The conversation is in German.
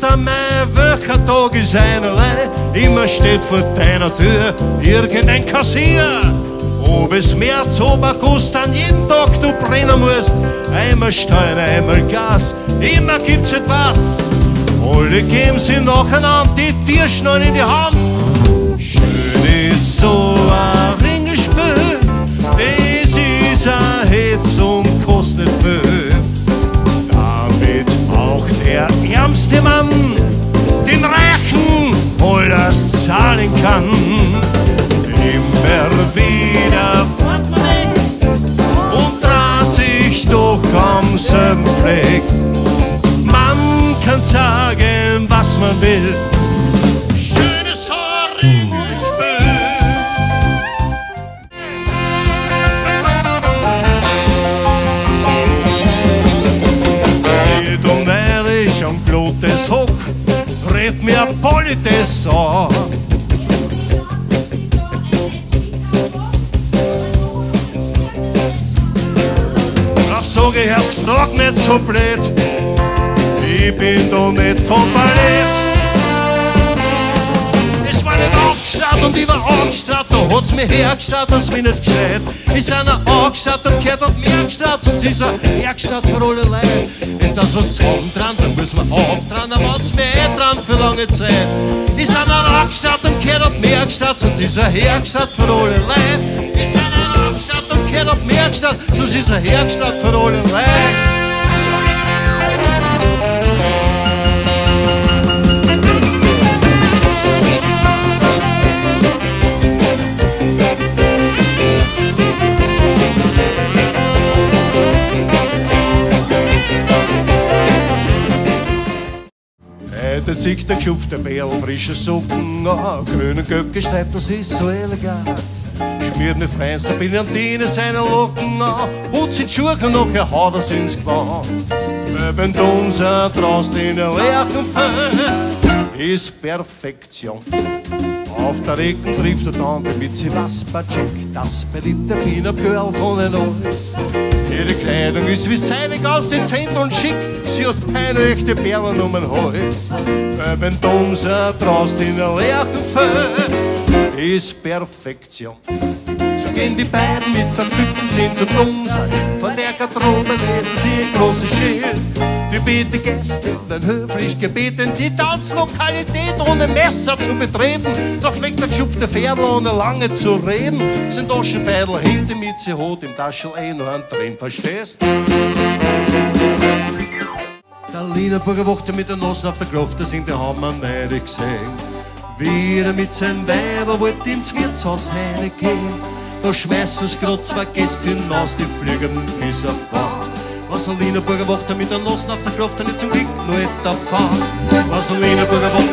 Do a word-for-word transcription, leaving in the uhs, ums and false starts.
wird an mein Wöchertage sein allein. Immer steht vor deiner Tür irgendein Kassier. Ob es März, ob August, an jedem Tag du brennen musst. Einmal Steuern, einmal Gas, immer gibt's etwas. Alle geben sie nacheinander die Tierschneiden in die Hand. Schön ist so ein Ringelspiel, das ist ein Hetz und kostet viel. Damit auch der ärmste Mann den Reichen alles zahlen kann. Immer wieder fährt man weg und dreht sich doch am selben Fleck. Man kann sagen, was man will. Schönes Ringelspiel. Geht und ehrlich am Glottes Hock, dreht mir Polites an. Sag ich erst, frag nicht so blöd, ich bin doch nicht vom Ballett. Es war nicht aufgestaut und ich war angestaut, da hat's mir hergestaut, das bin nicht gescheit. Ist einer angestaut und gehört und mehr gestaut, sonst ist er hergestaut für alle Leute. Ist das was zusammen dran, dann müssen wir auftrauen, dann war's mir eh dran für lange Zeit. Ist einer angestaut und gehört und mehr gestaut, sonst ist er hergestaut für alle Leute. Ist einer angestaut und gehört und mehr gestaut, sonst ist er hergestaut für alle Leute. Heute zieht der geschupfte Bärl frische Socken an, grün und gelb gestreift, das ist so elegant. Schmiert mit feinster Brillantine seine Locken an, putzt die Schuhe und nachher haut er's ins Gewand. Möbend unser draußen in der Lerchenföhn ist Perfektion. Auf der Regen trifft er dann die Mitzi Waspacek, das beliebte Pin-Up Girl von den Ois. Ihre Kleidung ist wie seinig aus dezent und schick, sie hat keine echte Perlen um den Hals. Beim Domser draußen in der Lerchenföhn ist Perfektion. So gehen die beiden mit Vergnügen, sind zum Domser, von der Garderobe lesen sie ein großes Schild. Die bieten Gäste werden höflich gebeten, die Tanzlokalität ohne Messer zu betreten. Da fliegt der geschupfte Pferdl, ohne lange zu reden. Sein Taschenfeidl hält ihm mit, sie hat im Taschel eh nur einen Tränen, verstehst? Der Liederburger Wachter mit den Nossen auf der Kraft, das sind die haben wir neidig gesehen. Wie er mit seinen Weibern wollte ins Wirtshaus heimgehen. Da schmeißen es grad zwei Gäste hinaus, die fliegen bis auf Gott. Was ein Wiener Bürgerwachter mit den Nossen auf der Kraft, der nicht zum Glück nur etwa fahrt. Was ein Wiener Bürgerwachter